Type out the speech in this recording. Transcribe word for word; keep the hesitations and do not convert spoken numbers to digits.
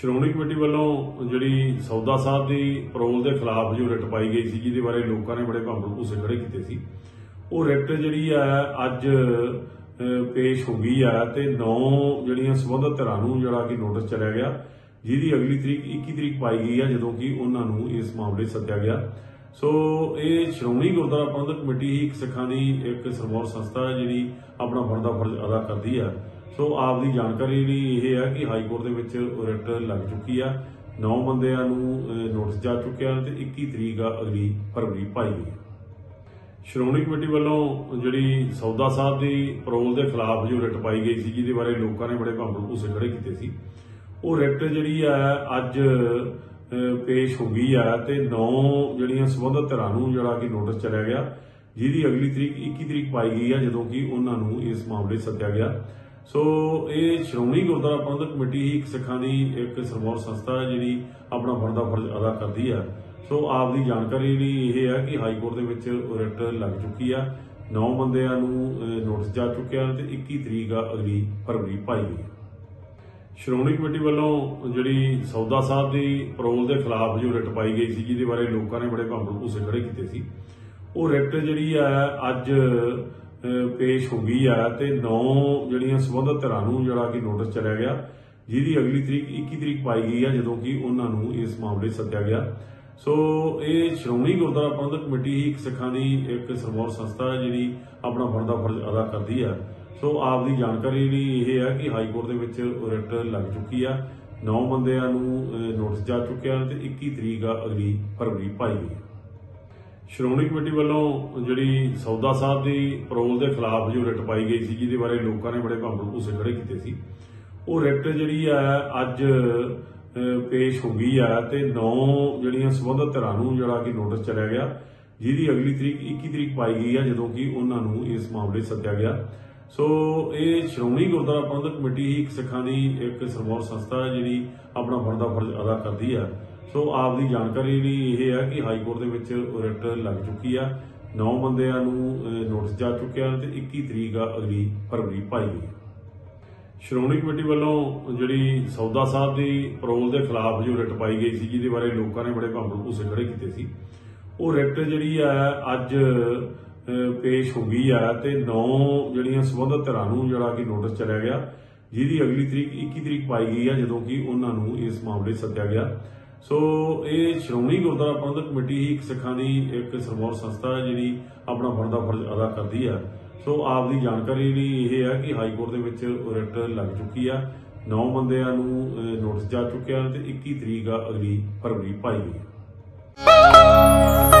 Shiromani committee ਵੱਲੋਂ ਜਿਹੜੀ ਸੌਦਾ ਸਾਹਿਬ ਦੀ ਪਰੋਲ ਦੇ ਖਿਲਾਫ ਜੋ ਰਿਟ ਪਾਈ ਗਈ ਸੀ, ਜਿਹਦੇ ਬਾਰੇ ਲੋਕਾਂ ਨੇ ਬੜੇ ਭੰਬਲ ਭੂਸੇ ਖੜੇ ਕੀਤੇ ਸੀ, ਉਹ ਰਿਟ ਜਿਹੜੀ ਆ ਅੱਜ ਪੇਸ਼ ਹੋ ਗਈ ਆ ਤੇ ਨੌ ਜਿਹੜੀਆਂ ਸੰਬੰਧਿਤ ਧਿਰਾਂ ਨੂੰ ਜਿਹੜਾ ਕਿ ਨੋਟਿਸ ਚਲਿਆ ਗਿਆ, ਜਿਹਦੀ ਅਗਲੀ ਤਰੀਕ ਇੱਕੀ ਤਰੀਕ ਪਾਈ ਗਈ ਆ, ਜਦੋਂ ਕਿ ਉਹਨਾਂ ਨੂੰ ਇਸ ਮਾਮਲੇ ਸੱਦਿਆ ਗਿਆ। ਸੋ ਇਹ ਸ਼੍ਰੋਮਣੀ ਗੁਰਦੁਆਰਾ ਪ੍ਰਬੰਧਕ ਕਮੇਟੀ ਹੀ ਇੱਕ ਸਿੱਖਾਂ ਦੀ ਇੱਕ ਸਰਵਉੱਚ ਸੰਸਥਾ ਹੈ, ਜਿਹੜੀ ਆਪਣਾ ਬਣਦਾ ਫਰਜ਼ ਅਦਾ ਕਰਦੀ ਆ। ਸੋ ਆਪਦੀ ਜਾਣਕਾਰੀ ਲਈ ਇਹ ਹੈ ਕਿ ਹਾਈ ਕੋਰਟ ਦੇ ਵਿੱਚ ਰਿਟ ਲੱਗ ਚੁੱਕੀ ਆ, ਨੌ ਬੰਦਿਆਂ ਨੂੰ ਨੋਟਿਸ ਜਾ ਚੁੱਕਿਆ ਤੇ ਇੱਕੀ ਤਰੀਕ ਅਗਲੀ ਫਰਵਰੀ ਪਾਈ ਗਈ। ਸ਼੍ਰੋਮਣੀ ਕਮੇਟੀ ਵੱਲੋਂ ਜਿਹੜੀ ਸੌਦਾ ਸਾਹਬ ਦੀ ਪਰੋਲ ਦੇ ਖਿਲਾਫ ਜੋ ਰਿਟ ਪਾਈ ਗਈ ਸੀ, ਜਿਹਦੇ ਬਾਰੇ ਲੋਕਾਂ ਨੇ ਬੜੇ ਭੰਬਲ ਭੂਸੇ ਖੜੇ ਕੀਤੇ ਸੀ, ਉਹ ਰਿਟ ਜਿਹੜੀ ਆ ਅੱਜ ਪੇਸ਼ ਹੋ ਗਈ ਆ ਤੇ ਨੌ ਜਿਹੜੀਆਂ ਸੰਬੰਧਿਤ ਧਿਰਾਂ ਨੂੰ ਜਿਹੜਾ ਕਿ ਨੋਟਿਸ ਚਲਿਆ ਗਿਆ, ਜਿਹਦੀ ਅਗਲੀ ਤਰੀਕ ਇੱਕੀ ਤਰੀਕ ਪਾਈ ਗਈ ਆ, ਜਦੋਂ ਕਿ ਉਹਨਾਂ ਨੂੰ ਇਸ ਮਾਮਲੇ ਸੱਦਿਆ ਗਿਆ। ਸੋ ਇਹ ਸ਼੍ਰੋਮਣੀ ਗੁਰਦੁਆਰਾ ਪ੍ਰਬੰਧਕ ਕਮੇਟੀ ਹੀ ਇੱਕ ਸਿੱਖਾਂ ਦੀ ਇੱਕ ਸਰਵਉੱਚ ਸੰਸਥਾ ਹੈ, ਜਿਹੜੀ ਆਪਣਾ ਬਣਦਾ ਫਰਜ਼ ਅਦਾ ਕਰਦੀ ਆ। ਸੋ ਆਪਦੀ ਜਾਣਕਾਰੀ ਲਈ ਇਹ ਹੈ ਕਿ ਹਾਈ ਕੋਰਟ ਦੇ ਵਿੱਚ ਰਿਟ ਲੱਗ ਚੁੱਕੀ ਆ, ਨੌ ਬੰਦਿਆਂ ਨੂੰ ਨੋਟਿਸ ਜਾ ਚੁੱਕਿਆ ਤੇ ਇੱਕੀ ਤਰੀਕ ਅਗਲੀ ਫਰਵਰੀ ਪਾਈ ਗਈ। ਸ਼੍ਰੋਮਣੀ ਕਮੇਟੀ ਵੱਲੋਂ ਜਿਹੜੀ ਸੌਦਾ ਸਾਹਬ ਦੀ ਪਰੋਲ ਦੇ ਖਿਲਾਫ ਜੋ ਰਿਟ ਪਾਈ ਗਈ ਸੀ, ਜਿਹਦੇ ਬਾਰੇ ਲੋਕਾਂ ਨੇ ਬੜੇ ਭੰਬਲ ਭੂਸੇ ਖੜੇ ਕੀਤੇ ਸੀ, ਉਹ ਰਿਟ ਜਿਹੜੀ ਆ ਅੱਜ ਪੇਸ਼ ਹੋ ਗਈ ਆ ਤੇ ਨੌ ਜਿਹੜੀਆਂ ਸੰਬੰਧਿਤ ਧਿਰਾਂ ਨੂੰ ਜਿਹੜਾ ਕਿ ਨੋਟਿਸ ਚਲਿਆ ਗਿਆ, ਜਿਹਦੀ ਅਗਲੀ ਤਰੀਕ ਇੱਕੀ ਤਰੀਕ ਪਾਈ ਗਈ ਆ, ਜਦੋਂ ਕਿ ਉਹਨਾਂ ਨੂੰ ਇਸ ਮਾਮਲੇ ਸੱਦਿਆ ਗਿਆ। ਸੋ ਇਹ ਸ਼੍ਰੋਮਣੀ ਗੁਰਦੁਆਰਾ ਪ੍ਰਬੰਧਕ ਕਮੇਟੀ ਹੀ ਇੱਕ ਸਿੱਖਾਂ ਦੀ ਇੱਕ ਸਰਵਉੱਚ ਸੰਸਥਾ ਹੈ, ਜਿਹੜੀ ਆਪਣਾ ਬਣਦਾ ਫਰਜ਼ ਅਦਾ ਕਰਦੀ ਆ। ਸੋ ਆਪਦੀ ਜਾਣਕਾਰੀ ਲਈ ਇਹ ਹੈ ਕਿ ਹਾਈ ਕੋਰਟ ਦੇ ਵਿੱਚ ਰਿਟ ਲੱਗ ਚੁੱਕੀ ਆ, ਨੌ ਬੰਦਿਆਂ ਨੂੰ ਨੋਟਿਸ ਜਾ ਚੁੱਕਿਆ ਤੇ ਇੱਕੀ ਤਰੀਕ ਅਗਲੀ ਫਰਵਰੀ ਪਾਈ ਗਈ। ਸ਼੍ਰੋਮਣੀ ਕਮੇਟੀ ਵੱਲੋਂ ਜਿਹੜੀ ਸੌਦਾ ਸਾਹਬ ਦੀ ਪਰੋਲ ਦੇ ਖਿਲਾਫ ਜੋ ਰਿਟ ਪਾਈ ਗਈ ਸੀ, ਜਿਹਦੇ ਬਾਰੇ ਲੋਕਾਂ ਨੇ ਬੜੇ ਭੰਬਲ ਭੂਸੇ ਖੜੇ ਕੀਤੇ ਸੀ, ਉਹ ਰਿਟ ਜਿਹੜੀ ਆ ਅੱਜ ਪੇਸ਼ ਹੋ ਗਈ ਆ ਤੇ ਨੌ ਜਿਹੜੀਆਂ ਸੰਬੰਧਿਤ ਧਿਰਾਂ ਨੂੰ ਜਿਹੜਾ ਕਿ ਨੋਟਿਸ ਚਲਿਆ ਗਿਆ, ਜਿਹਦੀ ਅਗਲੀ ਤਰੀਕ ਇੱਕੀ ਤਰੀਕ ਪਾਈ ਗਈ ਆ, ਜਦੋਂ ਕਿ ਉਹਨਾਂ ਨੂੰ ਇਸ ਮਾਮਲੇ ਸੱਦਿਆ ਗਿਆ। ਸੋ ਇਹ ਸ਼੍ਰੋਮਣੀ ਗੁਰਦੁਆਰਾ ਪ੍ਰਬੰਧਕ ਕਮੇਟੀ ਹੀ ਇੱਕ ਸਿੱਖਾਂ ਦੀ ਇੱਕ ਸਰਵਉੱਚ ਸੰਸਥਾ ਹੈ, ਜਿਹੜੀ ਆਪਣਾ ਬਣਦਾ ਫਰਜ਼ ਅਦਾ ਕਰਦੀ ਆ। ਸੋ ਆਪਦੀ ਜਾਣਕਾਰੀ ਲਈ ਇਹ ਹੈ ਕਿ ਹਾਈ ਕੋਰਟ ਦੇ ਵਿੱਚ ਰਿਟ ਲੱਗ ਚੁੱਕੀ ਆ, ਨੌ ਬੰਦਿਆਂ ਨੂੰ ਨੋਟਿਸ ਜਾ ਚੁੱਕਿਆ ਤੇ ਇੱਕੀ ਤਰੀਕ ਅਗਲੀ ਫਰਵਰੀ ਪਾਈ ਗਈ। ਸ਼੍ਰੋਮਣੀ ਕਮੇਟੀ ਵੱਲੋਂ ਜਿਹੜੀ ਸੌਦਾ ਸਾਹਬ ਦੀ ਪਰੋਲ ਦੇ ਖਿਲਾਫ ਜੋ ਰਿਟ ਪਾਈ ਗਈ ਸੀ, ਜਿਹਦੇ ਬਾਰੇ ਲੋਕਾਂ ਨੇ ਬੜੇ ਭੰਬਲ ਭੂਸੇ ਖੜੇ ਕੀਤੇ ਸੀ, ਉਹ ਰਿਟ ਜਿਹੜੀ ਆ ਅੱਜ ਪੇਸ਼ ਹੋ ਗਈ ਆ ਤੇ ਨੌ ਜਿਹੜੀਆਂ ਸੰਬੰਧਿਤ ਧਿਰਾਂ ਨੂੰ ਜਿਹੜਾ ਕਿ ਨੋਟਿਸ ਚਲਿਆ ਗਿਆ, ਜਿਹਦੀ ਅਗਲੀ ਤਰੀਕ ਇੱਕੀ ਤਰੀਕ ਪਾਈ ਗਈ ਆ, ਜਦੋਂ ਕਿ ਉਹਨਾਂ ਨੂੰ ਇਸ ਮਾਮਲੇ ਸੱਦਿਆ ਗਿਆ। ਸੋ ਇਹ ਸ਼੍ਰੋਮਣੀ ਗੁਰਦੁਆਰਾ ਪ੍ਰਬੰਧਕ ਕਮੇਟੀ ਹੀ ਇੱਕ ਸਿੱਖਾਂ ਦੀ ਇੱਕ ਸਰਵਉੱਚ ਸੰਸਥਾ ਹੈ, ਜਿਹੜੀ ਆਪਣਾ ਬਣਦਾ ਫਰਜ਼ ਅਦਾ ਕਰਦੀ ਆ। ਸੋ ਆਪਦੀ ਜਾਣਕਾਰੀ ਲਈ ਇਹ ਹੈ ਕਿ ਹਾਈ ਕੋਰਟ ਦੇ ਵਿੱਚ ਰਿਟ ਲੱਗ ਚੁੱਕੀ ਆ, ਨੌ ਬੰਦਿਆਂ ਨੂੰ ਨੋਟਿਸ ਜਾ ਚੁੱਕਿਆ ਤੇ ਇੱਕੀ ਤਰੀਕ ਅਗਲੀ ਫਰਵਰੀ ਪਾਈ ਗਈ।